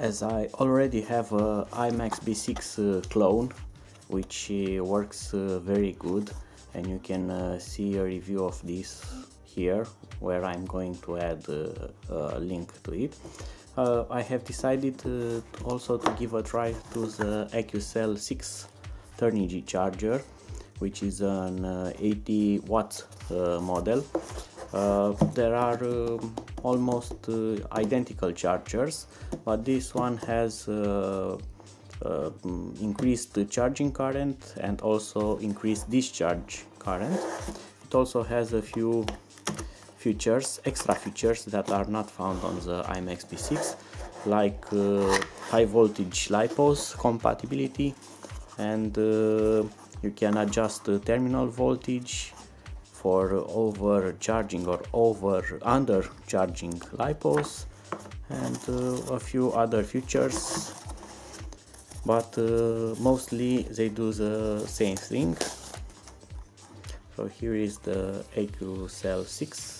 as I already have a IMAX B6 clone, which works very good, and you can see a review of this here, where I'm going to add a link to it. I have decided also to give a try to the Accucel 6 30G charger, which is an 80 watts model. There are almost identical chargers, but this one has increased charging current and also increased discharge current. It also has a few features, extra features that are not found on the IMAX B6, like high voltage LiPos compatibility, and you can adjust the terminal voltage for overcharging or undercharging LiPos, and a few other features, but mostly they do the same thing. So here is the Accucel 6.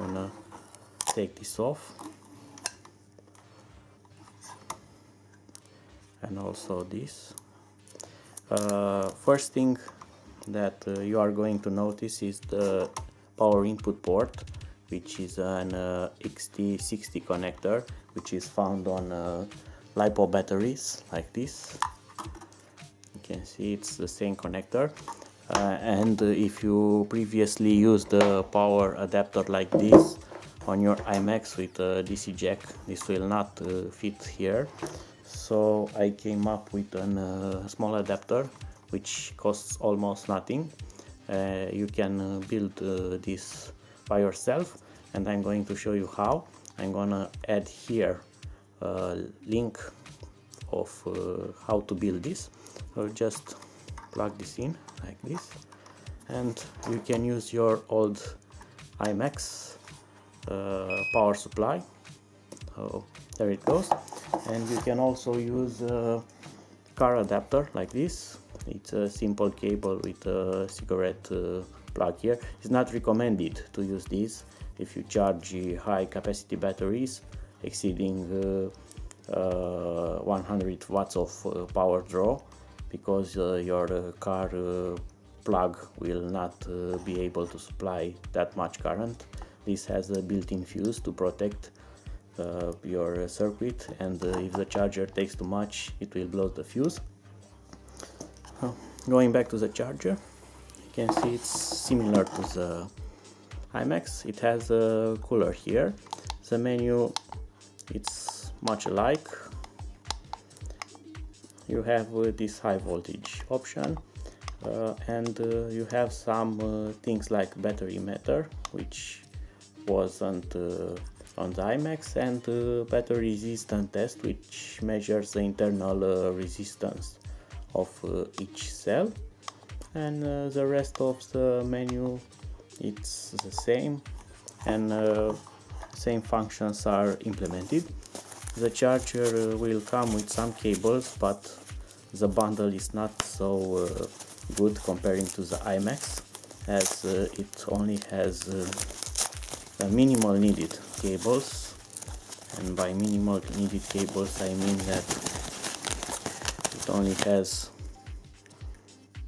I'm gonna take this off, and also this. First thing that you are going to notice is the power input port, which is an XT60 connector, which is found on LiPo batteries like this. You can see it's the same connector, and if you previously used the power adapter like this on your IMAX with a DC jack, this will not fit here, so I came up with a small adapter which costs almost nothing. You can build this by yourself, and I'm going to show you how. I'm gonna add here a link of how to build this. So just plug this in like this, and you can use your old IMAX power supply. So there it goes, and you can also use a car adapter like this. It's a simple cable with a cigarette plug here. It's not recommended to use these if you charge high capacity batteries exceeding 100 watts of power draw, because your car plug will not be able to supply that much current. This has a built-in fuse to protect your circuit, and if the charger takes too much, it will blow the fuse. Going back to the charger, you can see it's similar to the IMAX. It has a cooler here. The menu, it's much alike. You have this high voltage option, and you have some things like battery meter, which wasn't on the IMAX, and battery resistance test, which measures the internal resistance of each cell, and the rest of the menu, it's the same, and same functions are implemented. The charger will come with some cables, but the bundle is not so good comparing to the IMAX, as it only has the minimal needed cables, and by minimal needed cables I mean that only has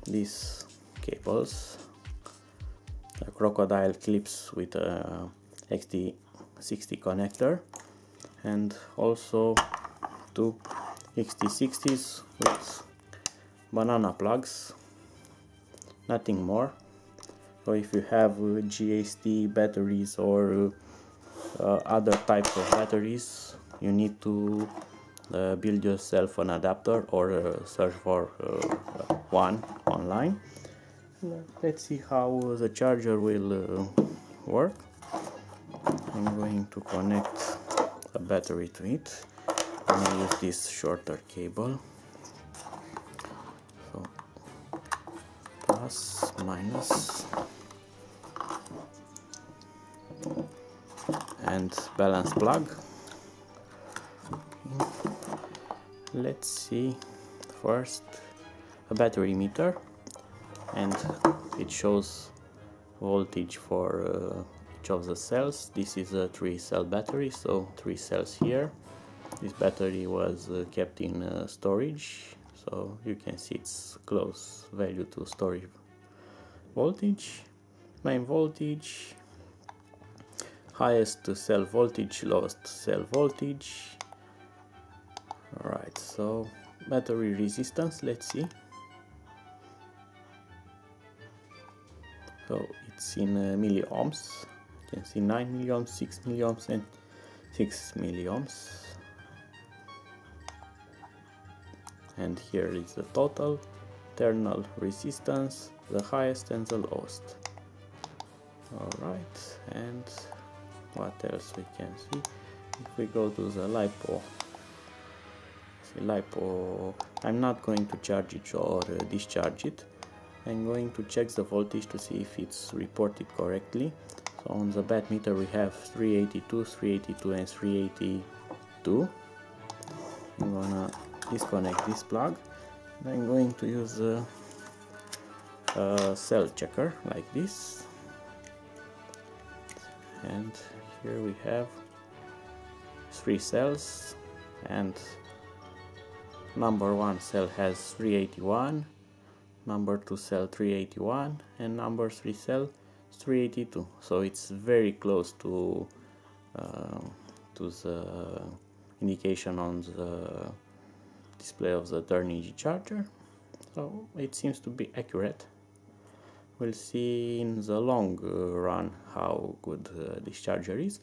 these cables, the crocodile clips with a XT60 connector, and also two XT60s with banana plugs, nothing more. So if you have GHD batteries or other types of batteries, you need to build yourself an adapter or search for one online. Let's see how the charger will work. I'm going to connect a battery to it. I'm going to use this shorter cable. So, plus, minus, and balance plug. Let's see first a battery meter, and it shows voltage for each of the cells. This is a 3-cell battery, so 3 cells here. This battery was kept in storage, so you can see its close value to storage voltage. Main voltage, highest cell voltage, lowest cell voltage. Alright, so battery resistance, let's see. So it's in milliohms. You can see 9 milliohms, 6 milliohms and 6 milliohms. And here is the total terminal resistance, the highest and the lowest. Alright, and what else we can see? If we go to the LiPo, see LiPo, I'm not going to charge it or discharge it. I'm going to check the voltage to see if it's reported correctly. So on the bat meter we have 382, 382 and 382. I'm gonna disconnect this plug and I'm going to use a cell checker like this, and here we have 3 cells, and number 1 cell has 381, number 2 cell 381 and number 3 cell 382, so it's very close to the indication on the display of the Turnigy charger, so it seems to be accurate. We'll see in the long run how good this charger is,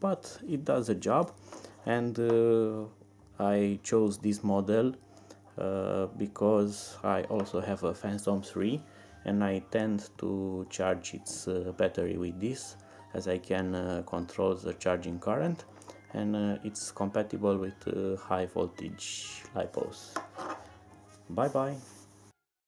but it does a job, and I chose this model because I also have a Phantom 3 and I tend to charge its battery with this, as I can control the charging current. And it's compatible with high voltage LiPos. Bye bye!